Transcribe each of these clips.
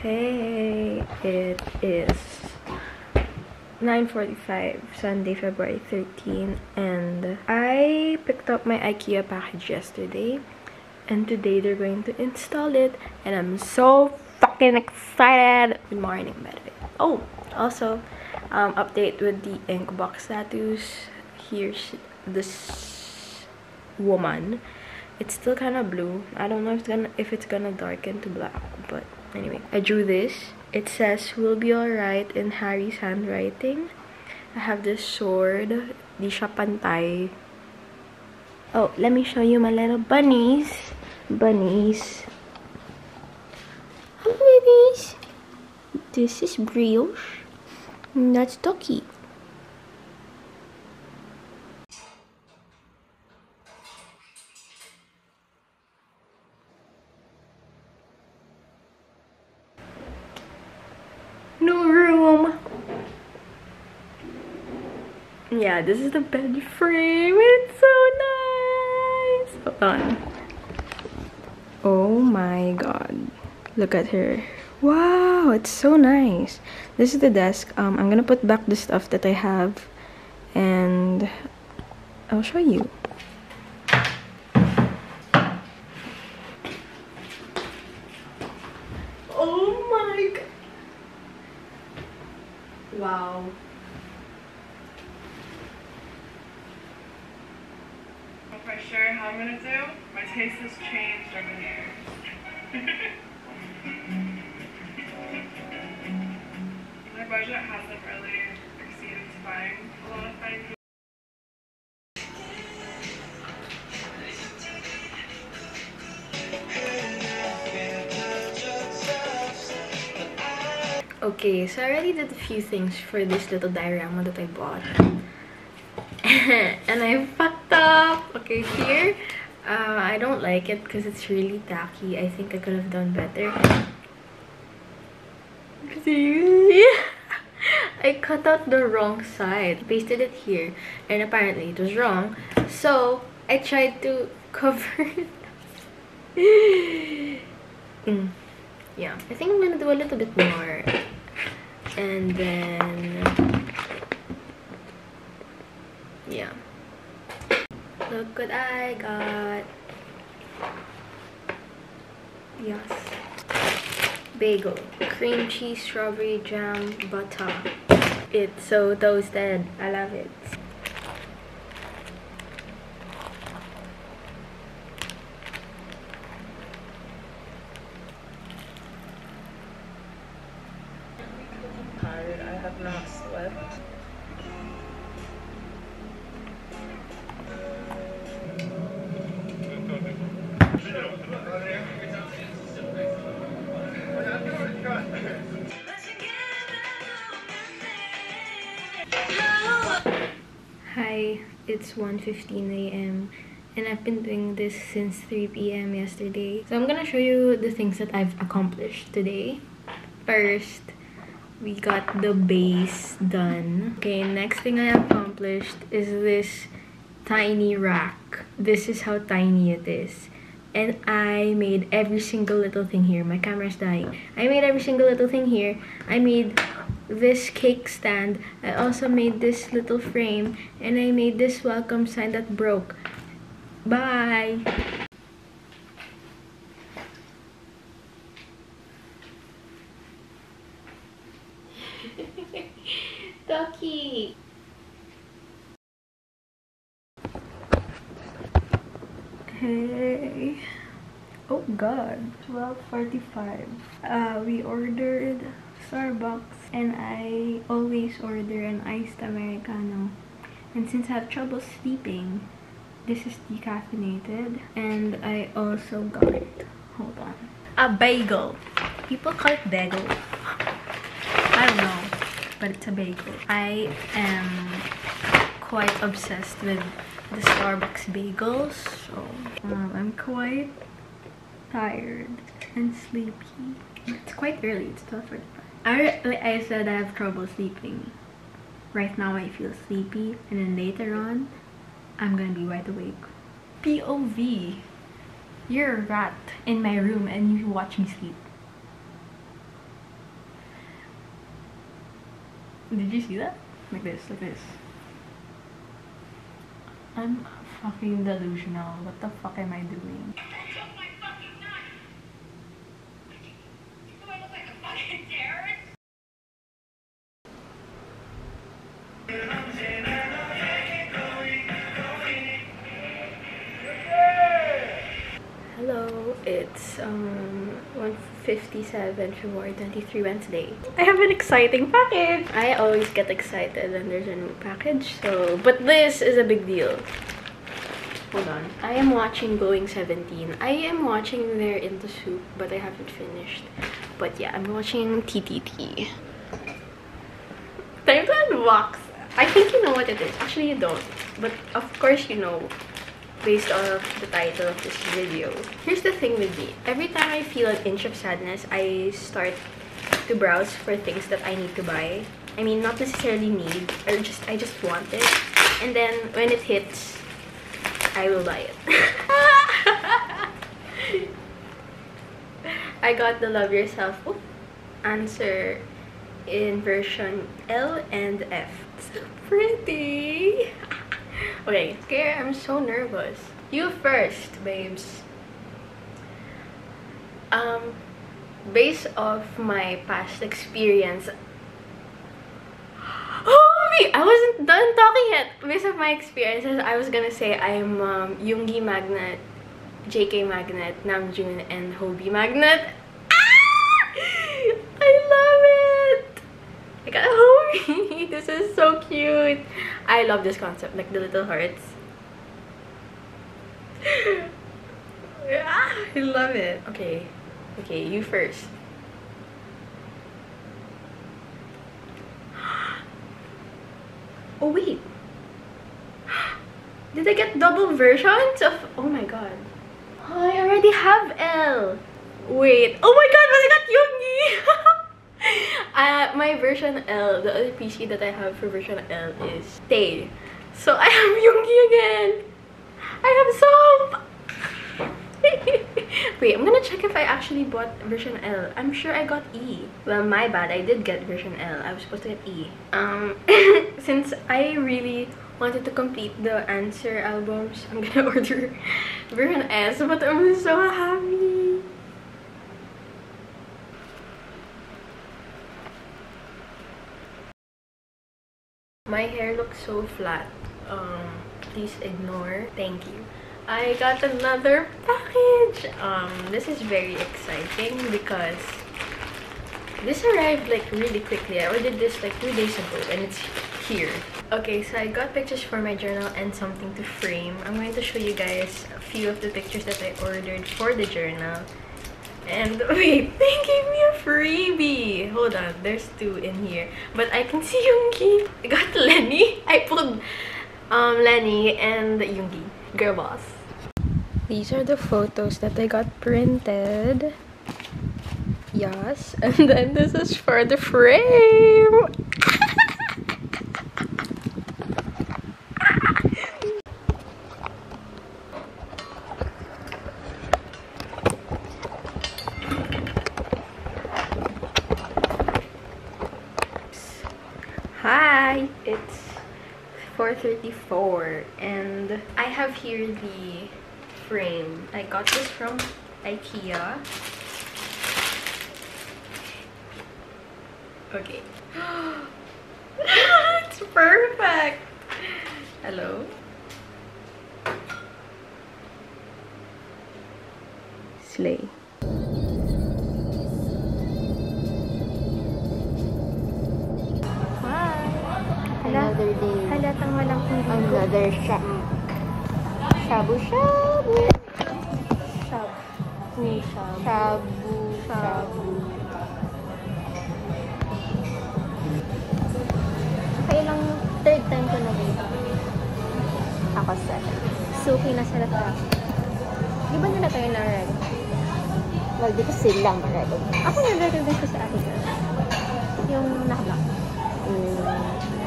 Hey, it is 9:45 Sunday, February 13, and I picked up my IKEA package yesterday, and today they're going to install it, and I'm so fucking excited. Good morning, by the way. Oh, also, update with the ink box tattoos. Here's this woman. It's still kind of blue. I don't know if it's gonna darken to black, but anyway, I drew this. It says "We'll be alright" in Harry's handwriting. I have this sword. Di siya pantay. Oh, let me show you my little bunnies. Bunnies. Hi, babies. This is Brioche. And that's Ducky. Yeah, this is the bed frame. It's so nice. Hold on. Oh my god. Look at her. Wow, it's so nice. This is the desk. I'm gonna put back the stuff that I have, and I'll show you. Oh my god. Wow. I'm not sure how I'm gonna do. My taste has changed over here. My budget hasn't really exceeded buying a lot of things. Okay, so I already did a few things for this little diorama that I bought. And I fucked up. Okay, here, I don't like it because it's really tacky. I think I could have done better. I cut out the wrong side, pasted it here, and apparently it was wrong. So I tried to cover it. Yeah, I think I'm gonna do a little bit more, and then. Yeah. Look what I got. Yes. Bagel. Cream cheese, strawberry jam, butter. It's so toasted. I love it. I'm tired. I have not slept. Hi, it's 1:15 a.m. and I've been doing this since 3 p.m. yesterday. So I'm gonna show you the things that I've accomplished today. First, we got the base done. Okay, next thing I accomplished is this tiny rack. This is how tiny it is. And I made every single little thing here. My camera's dying. I made every single little thing here. I made this cake stand. I also made this little frame. And I made this welcome sign that broke. Bye! Ducky! Hey, oh god, 12:45. We ordered Starbucks, and I always order an iced Americano. And since I have trouble sleeping, this is decaffeinated, and I also got it. Hold on. A bagel. People call it bagel. I don't know, but it's a bagel. I am quite obsessed with the Starbucks bagels, so I'm quite tired and sleepy. It's quite early, it's 12:45. I said I have trouble sleeping. Right now I feel sleepy, and then later on, I'm gonna be wide awake. POV, you're a rat in my room and you watch me sleep. Did you see that? Like this, like this. I'm fucking delusional. What the fuck am I doing? Hello, it's 1:57 February 23 Wednesday. I have an exciting package! I always get excited when there's a new package, but this is a big deal. Hold on. I am watching Going 17. I am watching They're Into Soup, but I haven't finished. But yeah, I'm watching TTT. Type and Box. I think you know what it is. Actually, you don't. But of course you know, based on the title of this video. Here's the thing with me. Every time I feel an inch of sadness, I start to browse for things that I need to buy. I mean, not necessarily need, or I just want it. And then when it hits, I will buy it. I got the Love Yourself Answer in version L and F. It's so pretty. Okay, okay, I'm so nervous. You first, babes. Based off my past experience, I wasn't done talking yet. Based off my experiences, I was gonna say I'm Yoongi Magnet, JK Magnet, Namjoon, and Hobi Magnet. Ah! I love it. I got Hobi. This is so cute. I love this concept, like the little hearts. Ah, I love it. Okay, okay, you first. Oh wait, did I get double versions of? Oh my god! Oh, I already have L. Wait. Oh my god! But I got Yoongi. My version L, the other PC that I have for version L is Tay. So I have Yoongi again. I have Soap. Wait, I'm gonna check if I actually bought version L. I'm sure I got E. Well, my bad. I did get version L. I was supposed to get E. Since I really wanted to complete the Answer albums, I'm gonna order version S. But I'm so happy. My hair looks so flat. Please ignore. Thank you. I got another package. This is very exciting because this arrived like really quickly. I ordered this like 2 days ago and it's here. Okay, so I got pictures for my journal and something to frame. I'm going to show you guys a few of the pictures that I ordered for the journal. And wait, they gave me a freebie. Hold on, there's two in here. But I can see Yoongi. I got Lenny. I pulled Lenny and Yoongi. Girl boss. These are the photos that I got printed. Yes, and then this is for the frame. Hi, it's 4:34 and I have here the frame. I got this from Ikea. Okay. It's perfect! Hello? Slay. Another day. Halatang walang puno. Another shop. Shabu-shabu. Shabu-shabu. Kaya lang third time ko na dito. Ako sa Suki na sarap na. Di ba nila kayo na-ready? Well, di ko silang na-ready. Ako na-ready ko sa akin. Yung nakablock.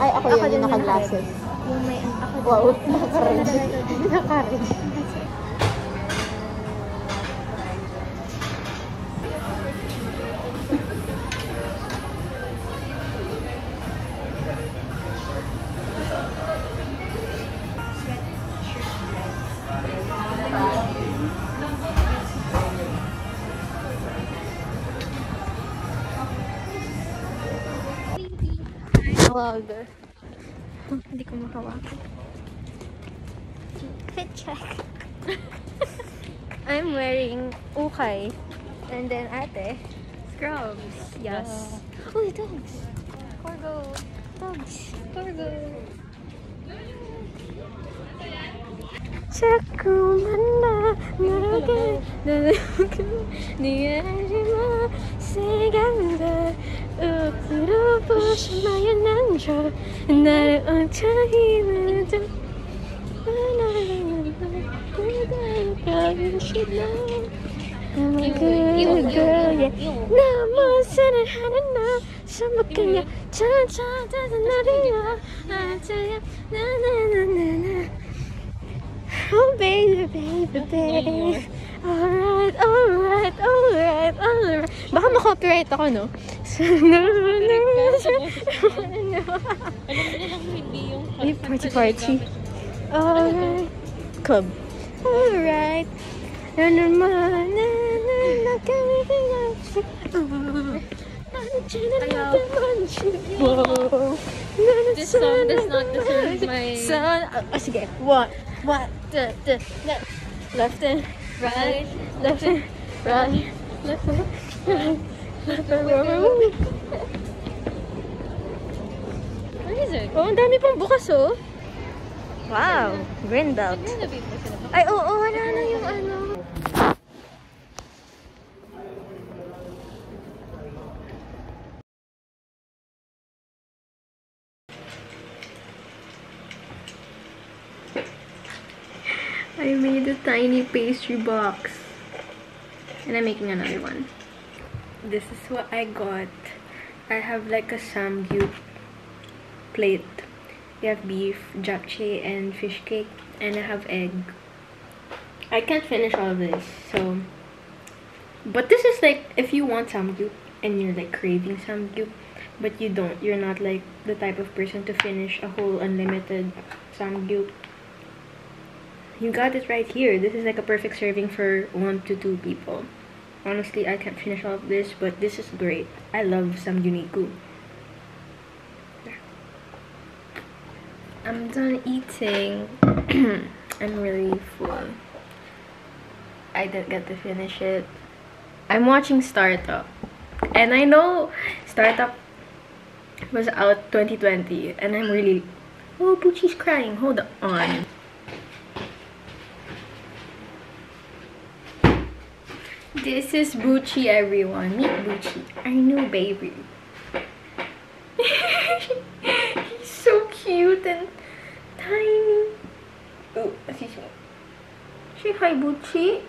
Ay, ako yung naka-glasses. Yung may ako din. Wow, naka-red. vlogger. Hindi ko makawakan. Good check. I'm wearing ukay. And then ate. Scrubs. Yes. Uy, dogs. Corgo. Dogs. Corgo. Chakulana. Naga. Naga. Niyarima. Seganda. Urupush. Mayanandra. Naroon chahimada. I'm a good girl, yeah. Now more said it had enough. Some look in ya. Cha cha doesn't matter. I tell ya, na na na na na. Oh baby, baby, baby. Alright, alright, alright, alright. Baka ma-copyright ako, no? No, no, no. May party party. Alright. Club. Alright. Na na na na this song does not deserve my son. Okay, what, the left and right, left and right, left and right, left and right. What is it? Oh, ang dami pang bukas, oh. Wow, Greenbelt. Ay, oo, oh, wala na yung ano. I made a tiny pastry box. And I'm making another one. This is what I got. I have like a samgyup plate. We have beef, japchae, and fish cake, and I have egg. I can't finish all of this, so... But this is like, if you want samgyup, and you're like craving samgyup, but you don't, you're not like the type of person to finish a whole unlimited samgyup. You got it right here. This is like a perfect serving for 1 to 2 people. Honestly, I can't finish all of this, but this is great. I love samgyuniku. I'm done eating. I'm really full. I didn't get to finish it. I'm watching Startup. And I know Startup was out 2020. And I'm really... Oh, Poochie's crying. Hold on. This is Bucci, everyone. Meet Bucci, our new baby. He's so cute and tiny. Oh, excuse me. Say hi, Bucci.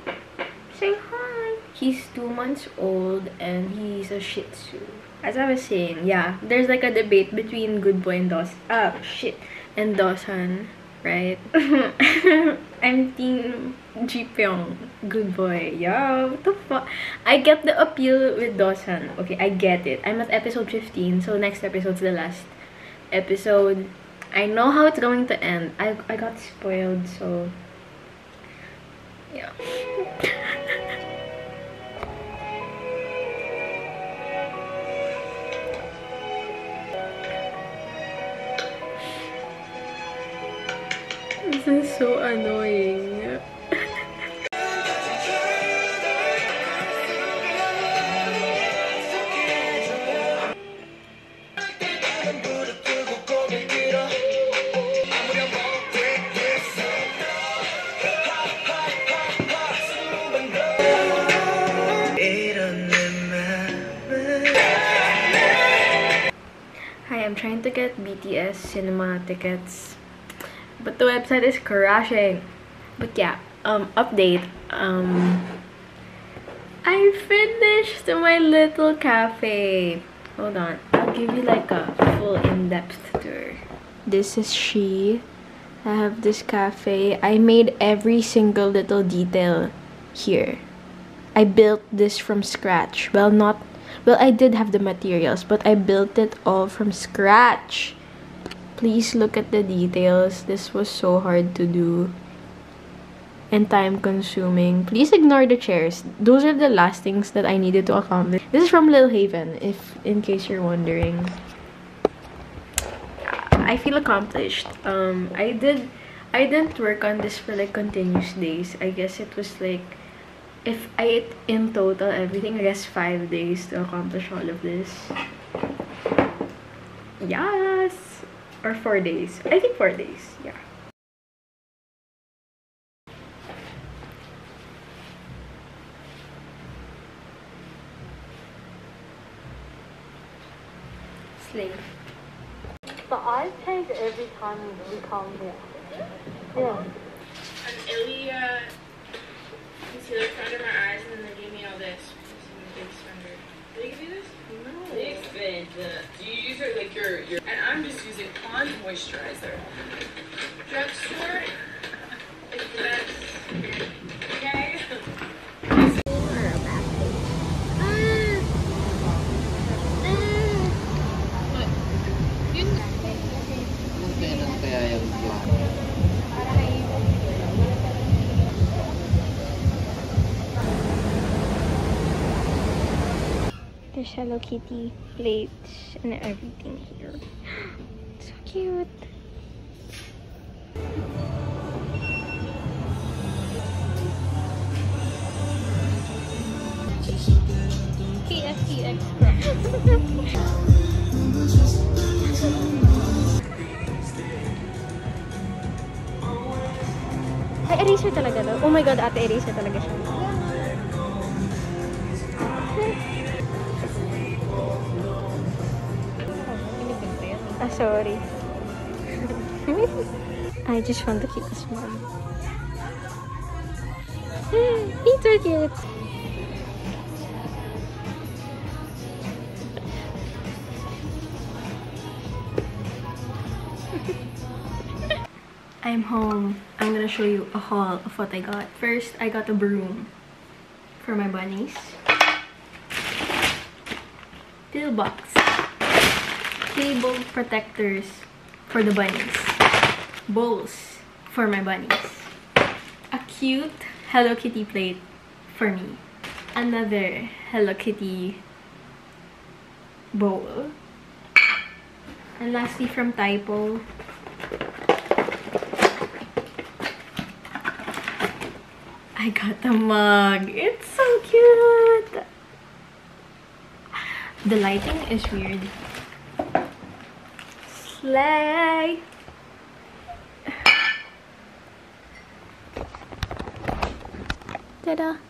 Say hi. He's 2 months old and he's a Shih Tzu. As I was saying, yeah, there's like a debate between Good Boy and Dawson. Ah, shit. And Dawson, right? I'm team Ji-Pyong. Good boy. Yeah, what the fuck? I get the appeal with Dawson. Okay, I get it. I'm at episode 15, so next episode's the last episode. I know how it's going to end. I got spoiled, so... Yeah. This is so annoying. Hi, I'm trying to get BTS cinema tickets, but the website is crashing. But yeah, update. I finished my little cafe. Hold on, I'll give you like a full in-depth tour. This is she. I have this cafe. I made every single little detail here. I built this from scratch. Well, not... Well, I did have the materials, but I built it all from scratch. Please look at the details. This was so hard to do and time-consuming. Please ignore the chairs. Those are the last things that I needed to accomplish. This is from Lil Haven, in case you're wondering. I feel accomplished. I didn't work on this for like continuous days. I guess it was like, if I ate in total everything, I guess 5 days to accomplish all of this. Yes, or 4 days. I think 4 days. Yeah. Sleep. So I take every time we come here. Yeah. And Ilya concealer under my eyes, and then they gave me all this. Big spender. Did they give you this? No. They expend. You use it like your. And I'm just using Pond moisturizer. Drugstore. It's the best. Okay. There's Hello Kitty plates and everything here. So cute. Ay, eraser talaga daw. Oh my god, ate, eraser talaga siya. Sorry. I just want to keep this one. These are cute. I'm home. I'm gonna show you a haul of what I got. First, I got a broom for my bunnies. Little box. Table protectors for the bunnies. Bowls for my bunnies. A cute Hello Kitty plate for me. Another Hello Kitty bowl. And lastly, from Typo, I got a mug. It's so cute. The lighting is weird. Slay! Ta-da!